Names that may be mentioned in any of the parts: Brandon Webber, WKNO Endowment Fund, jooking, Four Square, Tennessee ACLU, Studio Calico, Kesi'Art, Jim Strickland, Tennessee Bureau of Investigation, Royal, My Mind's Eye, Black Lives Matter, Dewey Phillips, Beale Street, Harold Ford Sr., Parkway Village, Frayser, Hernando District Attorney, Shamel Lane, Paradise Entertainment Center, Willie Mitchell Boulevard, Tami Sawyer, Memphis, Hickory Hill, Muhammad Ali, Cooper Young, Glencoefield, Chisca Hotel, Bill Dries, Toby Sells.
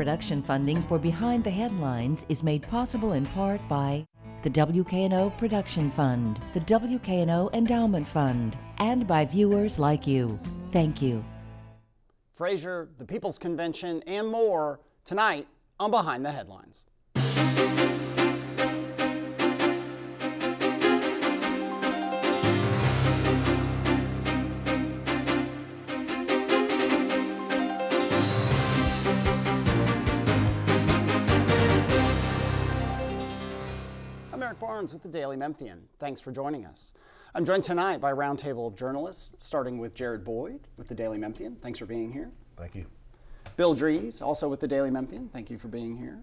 production funding for Behind the Headlines is made possible in part by the WKNO Production Fund, the WKNO Endowment Fund, and by viewers like you. Thank you. Frayser, the People's Convention, and more tonight on Behind the Headlines. I'm Eric Barnes with the Daily Memphian. Thanks for joining us. I'm joined tonight by a roundtable of journalists, starting with Jared Boyd with the Daily Memphian. Thanks for being here. Thank you. Bill Dries, also with the Daily Memphian. Thank you for being here.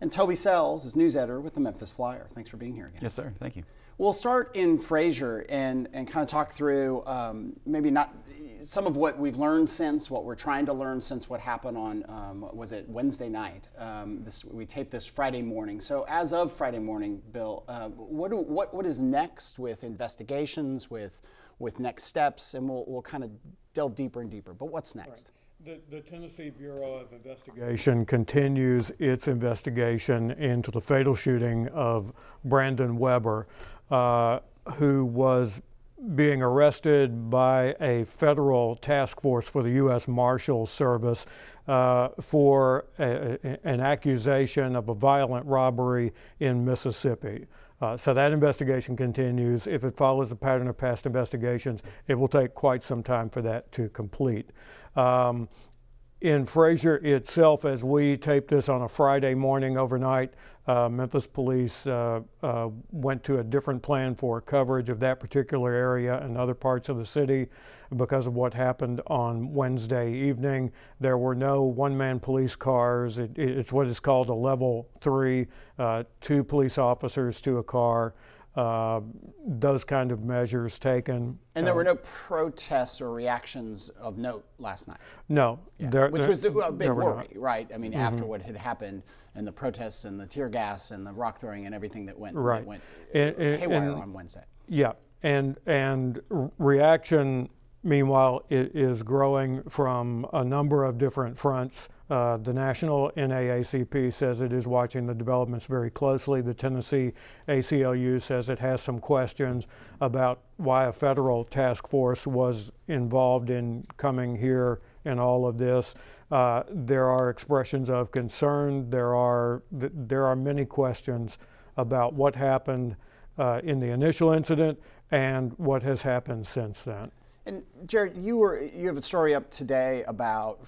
And Toby Sells is news editor with the Memphis Flyer. Thanks for being here again. Yes, sir. Thank you. We'll start in Frayser and kind of talk through maybe not some of what we've learned since, what we're trying to learn since what happened on, was it Wednesday night? We taped this Friday morning. So as of Friday morning, Bill, what is next with investigations, with next steps? And we'll kind of delve deeper and deeper, but what's next? Right. The Tennessee Bureau of Investigation continues its investigation into the fatal shooting of Brandon Webber, who was being arrested by a federal task force for the U.S. Marshals Service for an accusation of a violent robbery in Mississippi. So that investigation continues. If it follows the pattern of past investigations, it will take quite some time for that to complete. In Frayser itself, as we taped this on a Friday morning overnight, Memphis police went to a different plan for coverage of that particular area and other parts of the city because of what happened on Wednesday evening. There were no one-man police cars. It's what is called a level 3, 2 police officers to a car. Those kind of measures taken. And there were no protests or reactions of note last night? No. Yeah. Which was a big worry, right? I mean, after what had happened and the protests and the tear gas and the rock throwing and everything that went, haywire on Wednesday. Yeah, and reaction, meanwhile, it is growing from a number of different fronts. The National NAACP says it is watching the developments very closely. The Tennessee ACLU says it has some questions about why a federal task force was involved in coming here and all of this. There are expressions of concern. There are many questions about what happened in the initial incident and what has happened since then. And Jared, you have a story up today about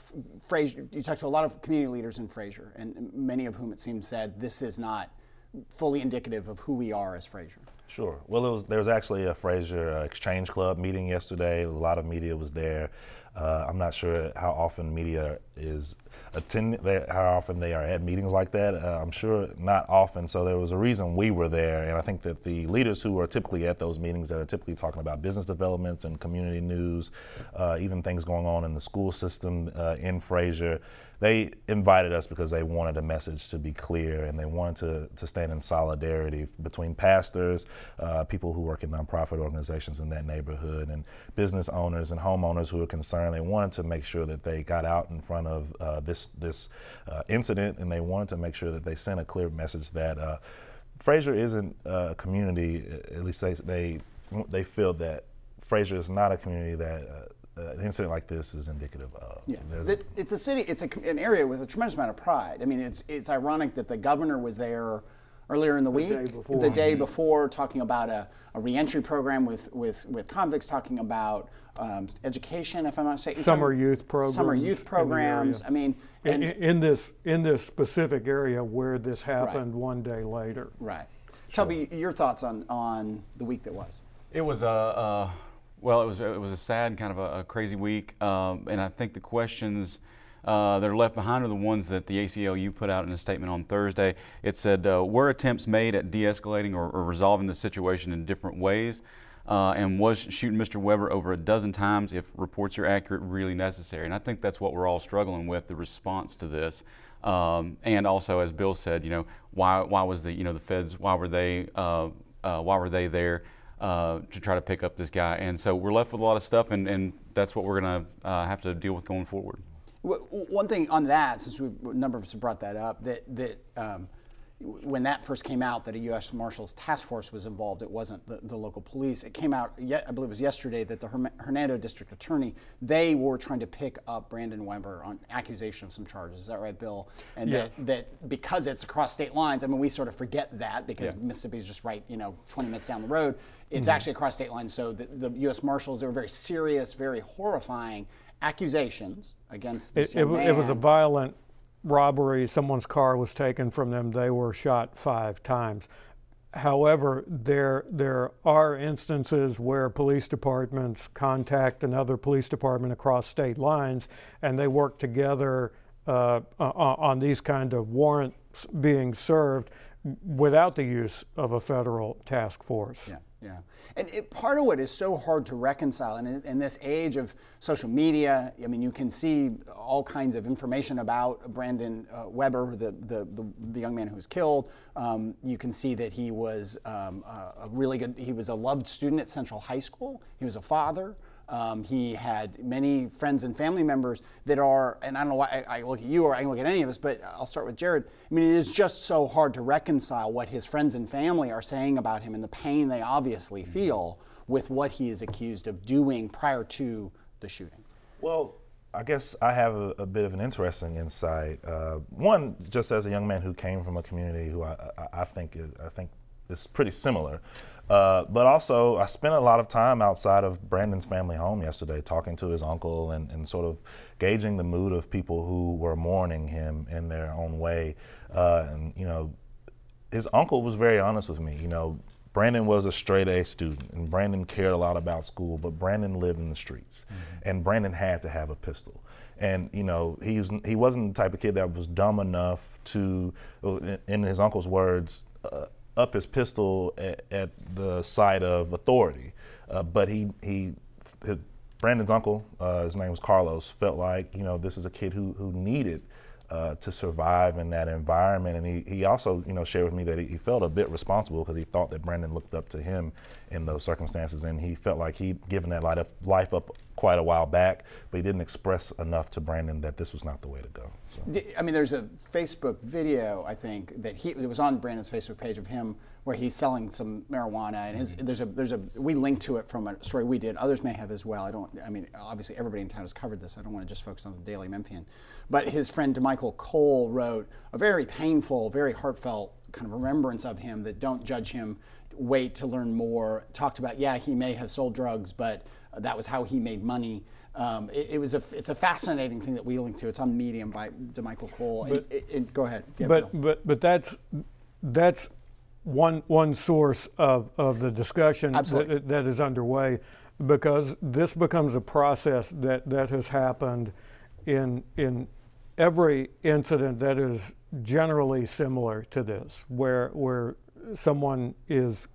Frayser. You talked to a lot of community leaders in Frayser, and many of whom it seems said this is not fully indicative of who we are as Frayser. Sure. Well, there was actually a Frayser Exchange Club meeting yesterday. A lot of media was there. I'm not sure how often media is how often they are at meetings like that. I'm sure not often. So there was a reason we were there, and I think that the leaders who are typically at those meetings that are typically talking about business developments and community news, even things going on in the school system in Frayser, they invited us because they wanted a message to be clear, and they wanted to stand in solidarity between pastors, people who work in nonprofit organizations in that neighborhood, and business owners and homeowners who are concerned. They wanted to make sure that they got out in front of this incident, and they wanted to make sure that they sent a clear message that Frayser isn't a community. At least they feel that Frayser is not a community that an incident like this is indicative of. Yeah. It's a city. It's an area with a tremendous amount of pride. I mean, it's ironic that the governor was there earlier in the week, the day before, talking about a reentry program with convicts, talking about education, if I'm not mistaken, summer youth programs. I mean, in this specific area where this happened, right, one day later. Right. Sure. Toby, your thoughts on the week that was. It was a sad kind of a crazy week, and I think the questions that are left behind are the ones that the ACLU put out in a statement on Thursday. It said, were attempts made at de-escalating or resolving the situation in different ways? And was shooting Mr. Webber over a dozen times, if reports are accurate, really necessary? And I think that's what we're all struggling with, the response to this. And also, as Bill said, you know, why was the feds, why were they there to try to pick up this guy? And so we're left with a lot of stuff, and that's what we're going to have to deal with going forward. One thing on that, since a number of us have brought that up, that when that first came out that a U.S. Marshals task force was involved, it wasn't the local police. It came out, I believe it was yesterday, that the Hernando District Attorney, they were trying to pick up Brandon Webber on accusation of some charges. Is that right, Bill? And yes. that because it's across state lines, I mean, we sort of forget that because Mississippi's just right, 20 minutes down the road. It's actually across state lines. So the U.S. Marshals, they were very serious, very horrifying accusations against this young man. It was a violent robbery. Someone's car was taken from them. They were shot 5 times. However, there are instances where police departments contact another police department across state lines, and they work together on these kind of warrants being served without the use of a federal task force. Yeah. Yeah, and part of what is so hard to reconcile, and in this age of social media, I mean, you can see all kinds of information about Brandon Webber, the young man who was killed. You can see that he was he was a loved student at Central High School. He was a father. He had many friends and family members that are, and I don't know why I look at you or I can look at any of us, but I'll start with Jared. I mean, it is just so hard to reconcile what his friends and family are saying about him and the pain they obviously feel with what he is accused of doing prior to the shooting. Well, I guess I have a bit of an interesting insight. One, just as a young man who came from a community who I think is pretty similar. But also, I spent a lot of time outside of Brandon's family home yesterday talking to his uncle and sort of gauging the mood of people who were mourning him in their own way. And, his uncle was very honest with me. Brandon was a straight-A student, and Brandon cared a lot about school, but Brandon lived in the streets, and Brandon had to have a pistol. And, he wasn't the type of kid that was dumb enough to, in his uncle's words, up his pistol at the sight of authority, but Brandon's uncle, his name was Carlos, felt like this is a kid who needed to survive in that environment, and he also shared with me that he felt a bit responsible because he thought that Brandon looked up to him in those circumstances, and he felt like he'd given that life up quite a while back, but he didn't express enough to Brandon that this was not the way to go. So. I mean, there's a Facebook video, I think, that it was on Brandon's Facebook page of him where he's selling some marijuana, and we linked to it from a story we did. Others may have as well. I mean, obviously everybody in town has covered this. I don't want to just focus on the Daily Memphian. But his friend DeMichael Cole wrote a very painful, very heartfelt kind of remembrance of him, that don't judge him, wait to learn more, talked about, yeah, he may have sold drugs, but that was how he made money. It's a fascinating thing that we linked to. It's on Medium by DeMichael Cole. Go ahead. Yeah, but that's one source of the discussion that is underway, because this becomes a process that has happened in every incident that is generally similar to this, where someone is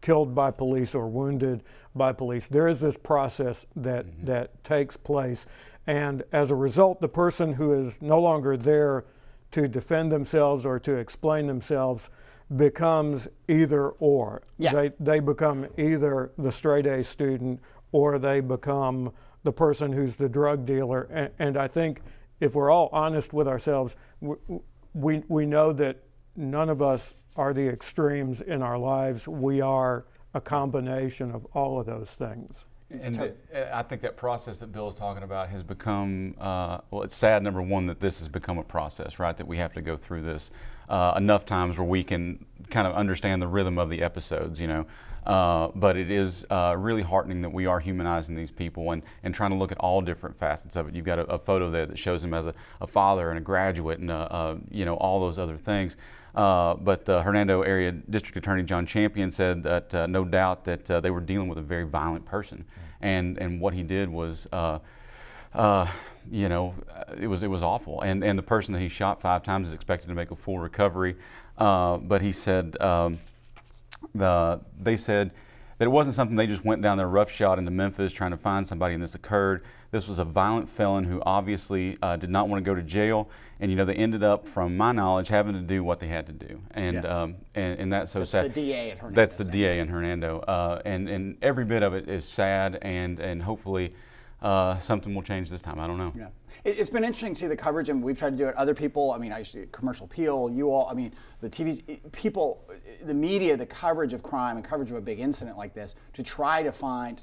killed by police or wounded by police. There is this process that takes place, and as a result, the person who is no longer there to defend themselves or to explain themselves becomes either or. Yeah. They become either the straight A student or they become the person who's the drug dealer. And I think if we're all honest with ourselves, we know that none of us are the extremes in our lives. We are a combination of all of those things. And I think that process that Bill's talking about has become, well, it's sad, number one, that this has become a process, right? That we have to go through this enough times where we can kind of understand the rhythm of the episodes, But it is really heartening that we are humanizing these people and trying to look at all different facets of it. You've got a photo there that shows him as a father and a graduate and, all those other things. But the Hernando Area District Attorney John Champion said that no doubt that they were dealing with a very violent person. Mm-hmm. And what he did was, it was awful. And the person that he shot 5 times is expected to make a full recovery. But he said, they said that it wasn't something they just went down their roughshod into Memphis trying to find somebody and this occurred. This was a violent felon who obviously did not want to go to jail, and they ended up, from my knowledge, having to do what they had to do, and that's so sad. That's the DA in Hernando. That's the DA in Hernando, and every bit of it is sad, and hopefully something will change this time. I don't know. Yeah, it's been interesting to see the coverage, and we've tried to do it. Other people, I mean, I used to do Commercial Appeal, you all, I mean, the TVs, people, the media, the coverage of crime and coverage of a big incident like this, to try to find,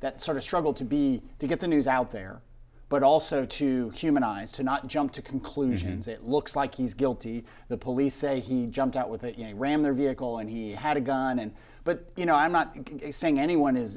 that sort of struggle to get the news out there, but also to humanize, to not jump to conclusions. It looks like he's guilty. The police say he jumped out with it, you know, he rammed their vehicle and he had a gun. And but, you know, I'm not saying anyone is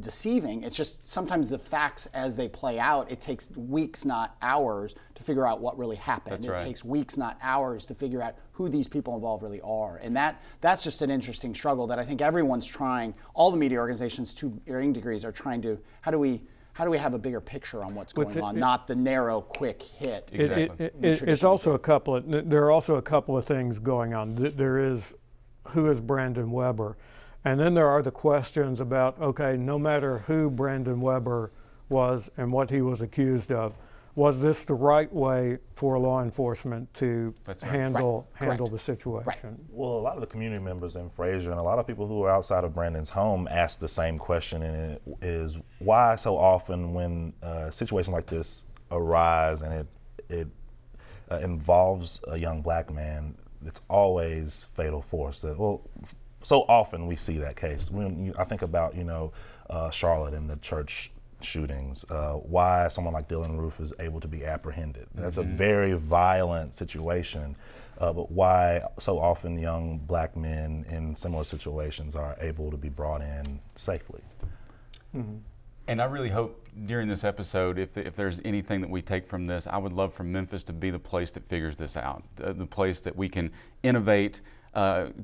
deceiving. It's just sometimes the facts as they play out, it takes weeks, not hours, to figure out what really happened. That's right. It takes weeks, not hours, to figure out who these people involved really are. And that's just an interesting struggle that I think everyone's trying, all the media organizations to varying degrees are trying to, how do we have a bigger picture on what's going on, not the narrow, quick hit? Exactly. It's also a couple of, there are also a couple of things going on. There is, who is Brandon Webber? And then there are the questions about, okay, no matter who Brandon Webber was and what he was accused of, was this the right way for law enforcement to handle the situation? Right. Well, a lot of the community members in Frayser and a lot of people who are outside of Brandon's home ask the same question, and it is why so often when a situation like this arise and it involves a young black man, it's always fatal force. Well, so often we see that case. When I think about, you know, Charlotte and the church shootings, why someone like Dylann Roof is able to be apprehended. That's a very violent situation, but why so often young black men in similar situations are able to be brought in safely. And I really hope during this episode, if there's anything that we take from this, I would love for Memphis to be the place that figures this out, the place that we can innovate,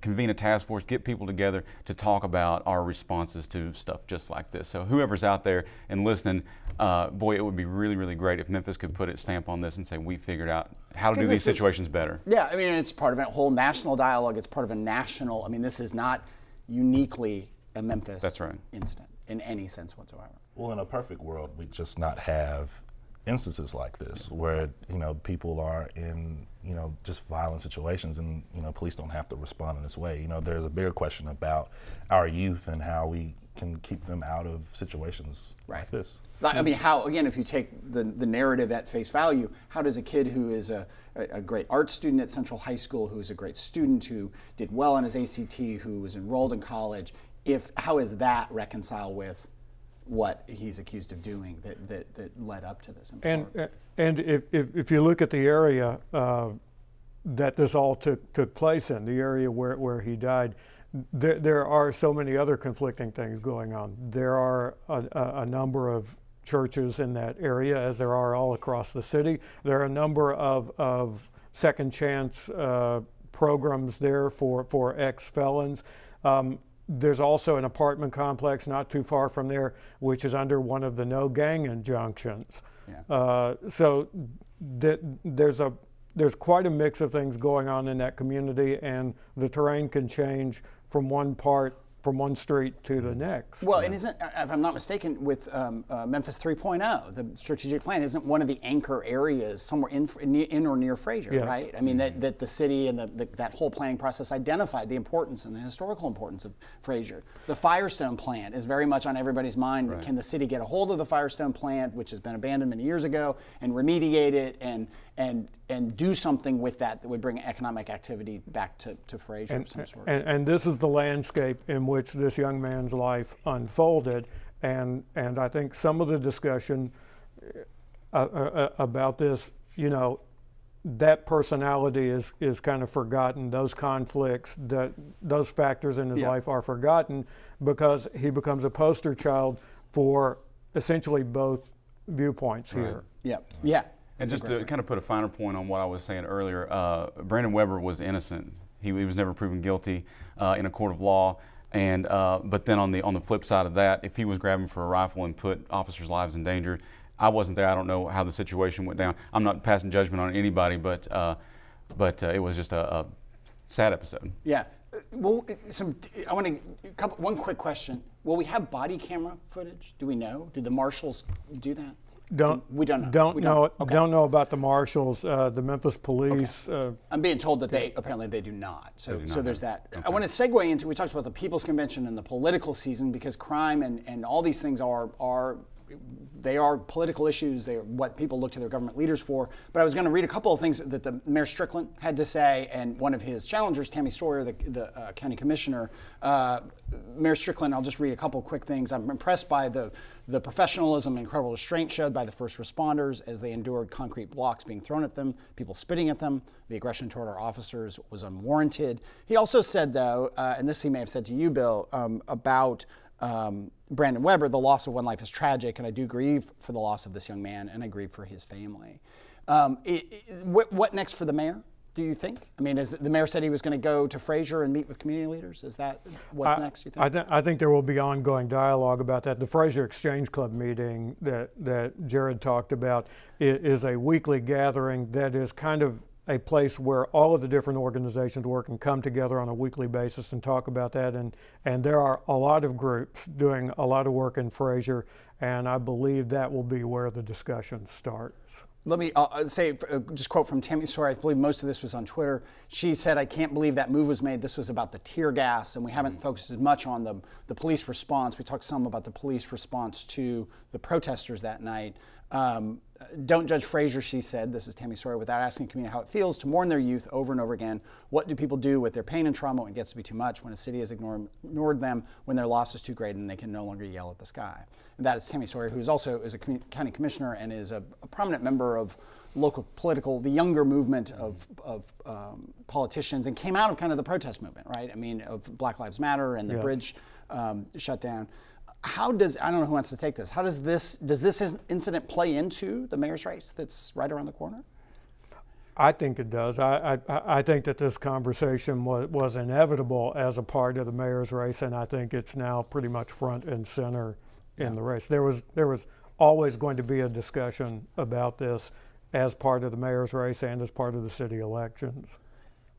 convene a task force, get people together to talk about our responses to stuff just like this. So whoever's out there and listening, boy, it would be really, really great if Memphis could put its stamp on this and say, we figured out how to do these situations better. Yeah, I mean, it's part of a whole national dialogue. It's part of a national, I mean, this is not uniquely a Memphis incident in any sense whatsoever. Well, in a perfect world, we'd just not have instances like this where, you know, people are in, you know, just violent situations and, you know, police don't have to respond in this way. You know, there's a bigger question about our youth and how we can keep them out of situations like this. I mean, how, again, if you take the narrative at face value, how does a kid who is a great art student at Central High School, who is a great student, who did well on his ACT, who was enrolled in college, how is that reconcile with what he's accused of doing that led up to this? And if you look at the area that this all took place in, the area where he died, there are so many other conflicting things going on. There are a number of churches in that area, as there are all across the city. There are a number of second chance programs there for ex-felons. There's also an apartment complex not too far from there, which is under one of the no gang injunctions. Yeah. So there's quite a mix of things going on in that community, and the terrain can change from one street to the next. Well, and isn't, if I'm not mistaken, with Memphis 3.0, the strategic plan, isn't one of the anchor areas somewhere in or near Frayser, right? I mean, that the city and that whole planning process identified the importance and the historical importance of Frayser. The Firestone plant is very much on everybody's mind. Can the city get a hold of the Firestone plant, which has been abandoned many years ago, and remediate it and do something with that would bring economic activity back to Frayser of some sort. And this is the landscape in which this young man's life unfolded, and I think some of the discussion about this, you know, that personality is kind of forgotten. Those conflicts, those factors in his life are forgotten because he becomes a poster child for essentially both viewpoints here. And just to kind of put a finer point on what I was saying earlier, Brandon Webber was innocent. He was never proven guilty in a court of law. And but then on the flip side of that, if he was grabbing for a rifle and put officers' lives in danger, I wasn't there. I don't know how the situation went down. I'm not passing judgment on anybody, but it was just a sad episode. Yeah. Well, I want to one quick question. Will we have body camera footage? Do we know? Did the marshals do that? Don't know about the marshals, the Memphis police. I'm being told that they do not. So there's that. Okay. I want to segue into, we talked about the People's Convention and the political season, because crime and all these things are they are political issues. They are what people look to their government leaders for. But I was going to read a couple of things that the Mayor Strickland had to say, and one of his challengers, Tami Sawyer, the county commissioner. Mayor Strickland, I'll just read a couple of quick things. I'm impressed by the professionalism and incredible restraint showed by the first responders as they endured concrete blocks being thrown at them, people spitting at them. The aggression toward our officers was unwarranted. He also said, though, and this he may have said to you, Bill, about Brandon Webber, the loss of one life is tragic, and I do grieve for the loss of this young man, and I grieve for his family. What next for the mayor, do you think? I mean, as the mayor said he was going to go to Frayser and meet with community leaders. Is that what's next, you think? I think there will be ongoing dialogue about that. The Frayser Exchange Club meeting that Jared talked about is a weekly gathering that is kind of a place where all of the different organizations work and come together on a weekly basis and talk about that. And there are a lot of groups doing a lot of work in Frayser, and I believe that will be where the discussion starts. Let me say, just quote from Tami Sawyer, I believe most of this was on Twitter. She said, "I can't believe that move was made. This was about the tear gas, and we haven't focused as much on the police response. We talked some about the police response to the protesters that night. Don't judge Frayser," she said, this is Tami Sawyer, "without asking the community how it feels to mourn their youth over and over again. What do people do with their pain and trauma when it gets to be too much, when a city has ignored them, when their loss is too great and they can no longer yell at the sky?" And that is Tami Sawyer, who is also a county commissioner and is a prominent member of local political, the younger movement of politicians, and came out of kind of the protest movement, right? I mean, of Black Lives Matter and the yes. bridge shutdown. How does, I don't know who wants to take this, how does this incident play into the mayor's race that's right around the corner? I think it does. I think that this conversation was inevitable as a part of the mayor's race, and I think it's now pretty much front and center in the race. There was always going to be a discussion about this as part of the mayor's race and as part of the city elections.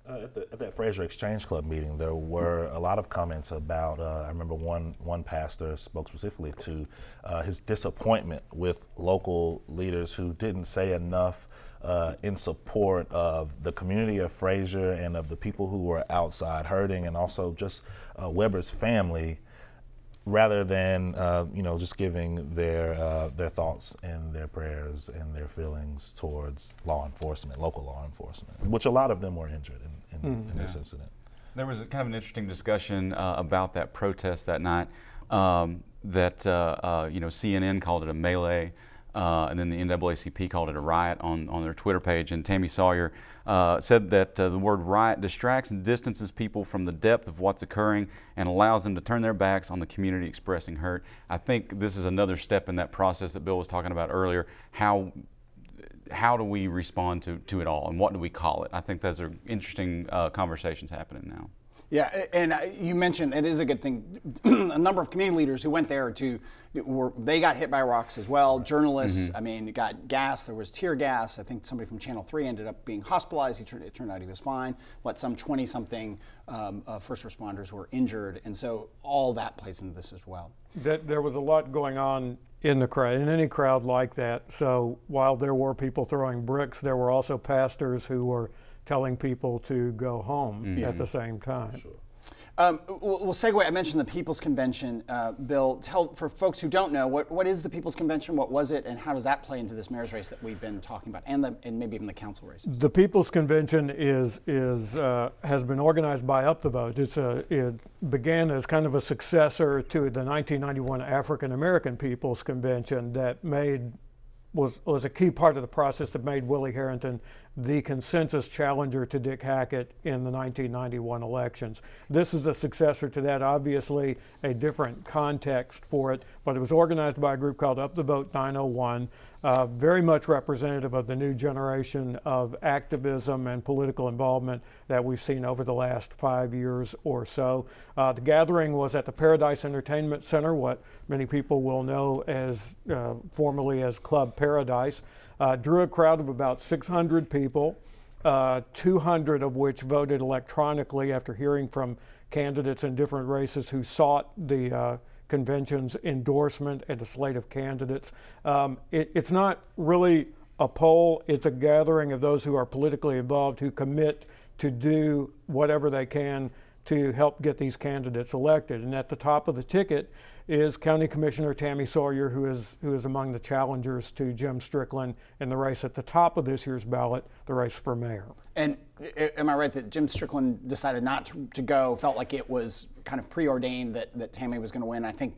At that Frayser Exchange Club meeting, there were a lot of comments about, I remember one pastor spoke specifically to his disappointment with local leaders who didn't say enough in support of the community of Frayser and of the people who were outside hurting, and also just Webber's family, rather than just giving their thoughts and their prayers and their feelings towards law enforcement, local law enforcement, which a lot of them were injured in this incident. There was kind of an interesting discussion about that protest that night. CNN called it a melee, and then the NAACP called it a riot on their Twitter page. And Tami Sawyer said that the word riot distracts and distances people from the depth of what's occurring and allows them to turn their backs on the community expressing hurt. I think this is another step in that process that Bill was talking about earlier. How do we respond to it all, and what do we call it? I think those are interesting conversations happening now. Yeah, and you mentioned it is a good thing. A number of community leaders who went there they got hit by rocks as well. Journalists, I mean, got gas. There was tear gas. I think somebody from Channel 3 ended up being hospitalized. It turned out he was fine. What, some 20-something first responders were injured, and so all that plays into this as well. There was a lot going on in the crowd, in any crowd like that. So while there were people throwing bricks, there were also pastors who were telling people to go home at the same time. Sure. We'll segue. I mentioned the People's Convention. Bill, tell, for folks who don't know, what is the People's Convention? What was it, and how does that play into this mayor's race that we've been talking about, and maybe even the council races? The People's Convention has been organized by Up the Vote. It began as kind of a successor to the 1991 African American People's Convention that was a key part of the process that made Willie Harrington the consensus challenger to Dick Hackett in the 1991 elections. This is a successor to that, obviously a different context for it, but it was organized by a group called Up the Vote 901, very much representative of the new generation of activism and political involvement that we've seen over the last 5 years or so. The gathering was at the Paradise Entertainment Center, what many people will know as formerly as Club Paradise. Drew a crowd of about 600 people, 200 of which voted electronically after hearing from candidates in different races who sought the convention's endorsement and a slate of candidates. It's not really a poll, it's a gathering of those who are politically involved, who commit to do whatever they can to help get these candidates elected. And at the top of the ticket is County Commissioner Tami Sawyer, who is among the challengers to Jim Strickland in the race at the top of this year's ballot, the race for mayor. And am I right that Jim Strickland decided not to go, felt like it was kind of preordained that Tami was going to win? I think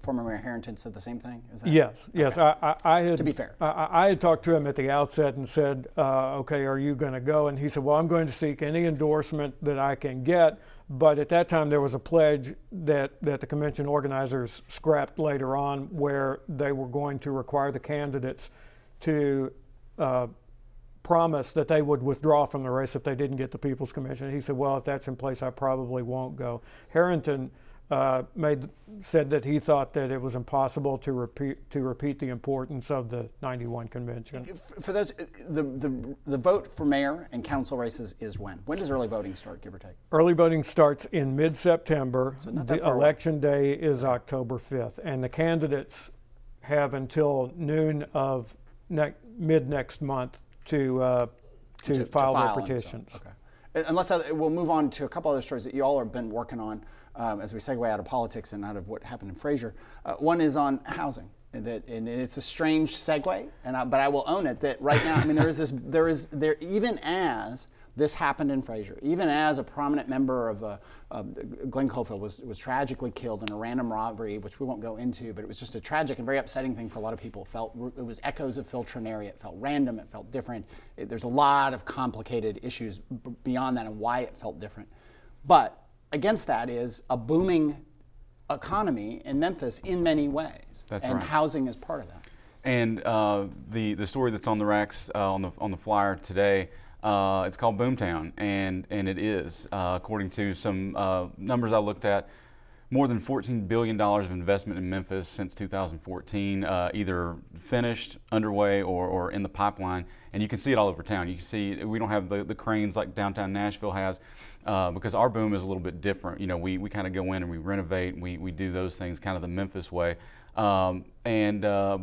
former Mayor Harrington said the same thing. Is that yes, okay. Yes. I had, to be fair, I had talked to him at the outset and said, okay, are you going to go? And he said, well, I'm going to seek any endorsement that I can get. But at that time, there was a pledge that the convention organizers scrapped later on, where they were going to require the candidates to promise that they would withdraw from the race if they didn't get the People's Commission. He said, well, if that's in place, I probably won't go. Harrington said that he thought that it was impossible to repeat the importance of the 91 convention. For those, the vote for mayor and council races is when? When does early voting start, give or take? Early voting starts in mid-September. So not that far away. Election day is October 5th, and the candidates have until noon of mid-next month to file their petitions. Okay. Unless we'll move on to a couple other stories that you all have been working on as we segue out of politics and out of what happened in Frayser. One is on housing, and it's a strange segue, but I will own it. That right now, I mean, there is even as this happened in Frayser, even as a prominent member of Glencoefield was tragically killed in a random robbery, which we won't go into, but it was just a tragic and very upsetting thing for a lot of people. It was echoes of Filtroneri. It felt random. It felt different. There's a lot of complicated issues beyond that and why it felt different. But against that is a booming economy in Memphis in many ways. That's right. And housing is part of that. And the story that's on the racks on the flyer today, it's called Boomtown, and it is, according to some numbers I looked at, more than $14 billion of investment in Memphis since 2014, either finished, underway, or in the pipeline. And you can see it all over town. You can see we don't have the cranes like downtown Nashville has, because our boom is a little bit different. You know, we kind of go in and we renovate, and we do those things kind of the Memphis way. But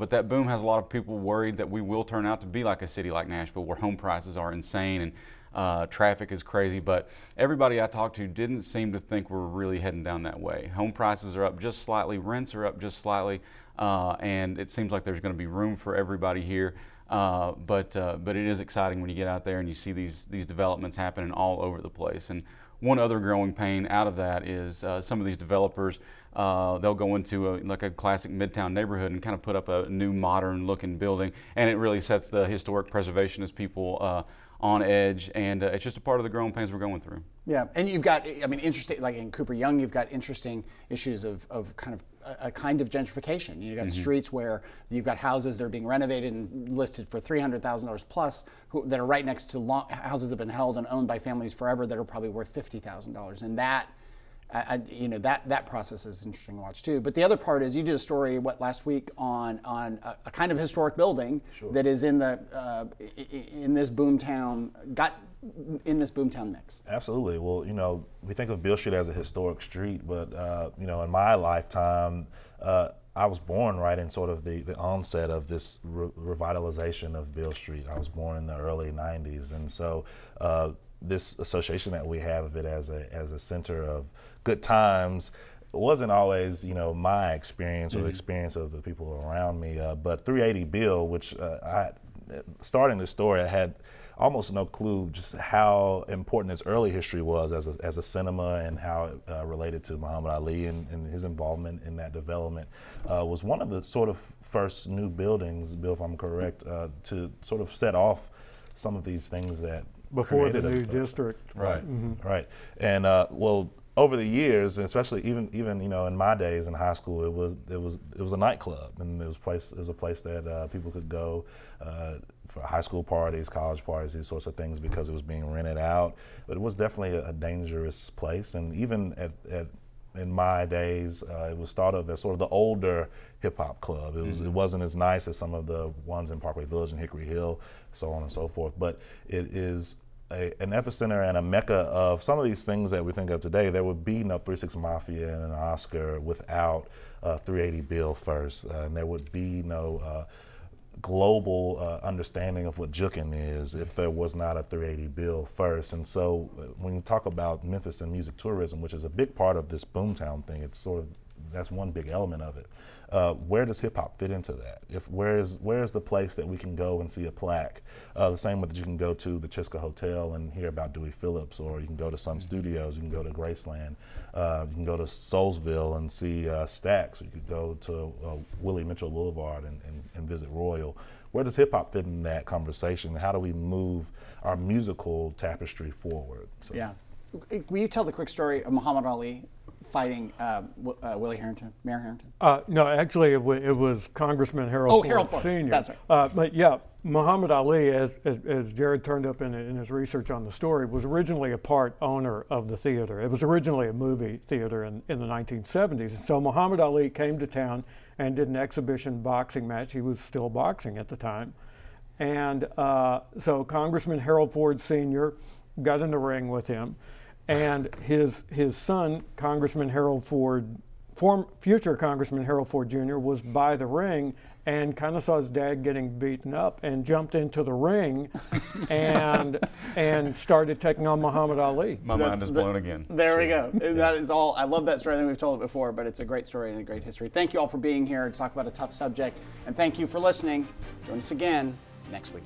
that boom has a lot of people worried that we will turn out to be like a city like Nashville, where home prices are insane and traffic is crazy. But everybody I talked to didn't seem to think we're really heading down that way. Home prices are up just slightly, rents are up just slightly, and it seems like there's going to be room for everybody here. But it is exciting when you get out there and you see these developments happening all over the place. And one other growing pain out of that is some of these developers, they'll go into like a classic midtown neighborhood and kind of put up a new modern looking building, and it really sets the historic preservationist people on edge, and it's just a part of the growing pains we're going through. Yeah, and you've got, I mean, interesting, like in Cooper Young, you've got interesting issues of kind of a kind of gentrification. You've got streets where you've got houses that are being renovated and listed for $300,000 plus that are right next to houses that have been held and owned by families forever that are probably worth $50,000. And that, you know, that process is interesting to watch too. But the other part is you did a story last week on a kind of historic building that is in the in this boomtown mix. Absolutely. Well, you know, we think of Beale Street as a historic street, but you know, in my lifetime, I was born right in sort of the onset of this revitalization of Beale Street. I was born in the early '90s, and so this association that we have of it as a center of good times wasn't always, you know, my experience or the experience of the people around me. But 380 Bill, which starting this story, I had almost no clue just how important its early history was as a cinema, and how it related to Muhammad Ali and his involvement in that development. Was one of the sort of first new buildings, Bill, if I'm correct, to sort of set off some of these things that before the new district. Right, right. And well, over the years, especially even you know, in my days in high school, it was a nightclub, and it was a place that people could go for high school parties, college parties, these sorts of things, because it was being rented out. But it was definitely a dangerous place, and even in my days, it was thought of as sort of the older hip-hop club. It wasn't as nice as some of the ones in Parkway Village and Hickory Hill, so on and so forth. But it is an epicenter and a mecca of some of these things that we think of today. There would be no 3-6 Mafia and an Oscar without 380 Bill first. And there would be no global understanding of what jooking is if there was not a 380 bill first. And so when you talk about Memphis and music tourism, which is a big part of this boomtown thing, it's sort of, that's one big element of it. Where does hip hop fit into that? Where is the place that we can go and see a plaque? The same way that you can go to the Chisca Hotel and hear about Dewey Phillips, or you can go to Sun Studios, you can go to Graceland, you can go to Soulsville and see Stax, or you could go to Willie Mitchell Boulevard and visit Royal. Where does hip hop fit in that conversation? How do we move our musical tapestry forward? So. Yeah. Will you tell the quick story of Muhammad Ali fighting Willie Harrington, Mayor Harrington? No, actually it was Congressman Harold Ford Sr. That's right. But yeah, Muhammad Ali, as Jared turned up in his research on the story, was originally a part owner of the theater. It was originally a movie theater in the 1970s. So Muhammad Ali came to town and did an exhibition boxing match. He was still boxing at the time. And so Congressman Harold Ford Sr. got in the ring with him. And his son, Congressman Harold Ford, future Congressman Harold Ford Jr., was by the ring and kind of saw his dad getting beaten up and jumped into the ring and started taking on Muhammad Ali. My mind is blown again. There we go. Yeah. That is all. I love that story. I think we've told it before, but it's a great story and a great history. Thank you all for being here to talk about a tough subject, and thank you for listening. Join us again next week.